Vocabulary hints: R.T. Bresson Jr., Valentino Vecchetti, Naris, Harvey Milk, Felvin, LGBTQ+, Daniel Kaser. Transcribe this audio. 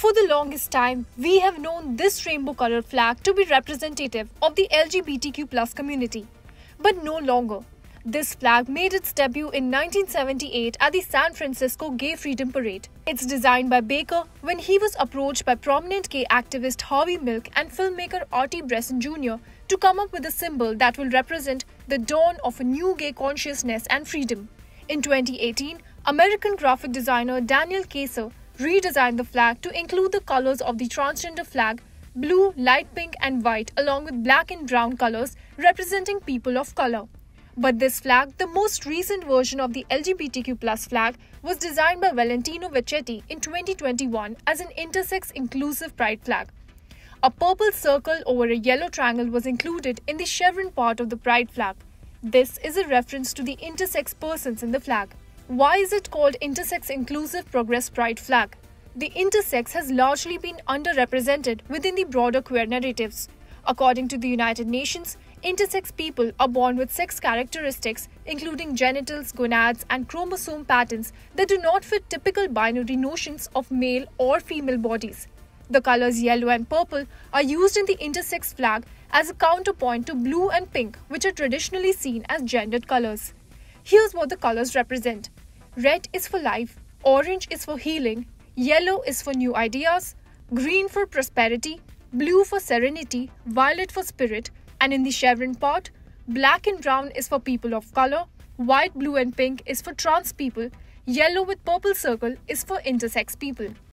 For the longest time, we have known this rainbow colored flag to be representative of the LGBTQ+ community, but no longer. This flag made its debut in 1978 at the San Francisco Gay Freedom Parade. It's designed by Baker when he was approached by prominent gay activist Harvey Milk and filmmaker R.T. Bresson Jr. to come up with a symbol that will represent the dawn of a new gay consciousness and freedom. In 2018, American graphic designer Daniel Kaser redesigned the flag to include the colors of the transgender flag, blue, light pink and white, along with black and brown colors representing people of color. But this flag, the most recent version of the LGBTQ+ flag, was designed by Valentino Vecchetti in 2021 as an intersex inclusive pride flag. A purple circle over a yellow triangle was included in the chevron part of the pride flag. This is a reference to the intersex persons in the flag. Why is it called intersex inclusive progress pride flag? The intersex has largely been underrepresented within the broader queer narratives. According to the United Nations, intersex people are born with sex characteristics including genitals, gonads and chromosome patterns that do not fit typical binary notions of male or female bodies. The colors yellow and purple are used in the intersex flag as a counterpoint to blue and pink, which are traditionally seen as gendered colors. Here's what the colors represent. Red is for life, orange is for healing, yellow is for new ideas, green for prosperity, blue for serenity, violet for spirit, and in the chevron part, black and brown is for people of color, white, blue and pink is for trans people, yellow with purple circle is for intersex people.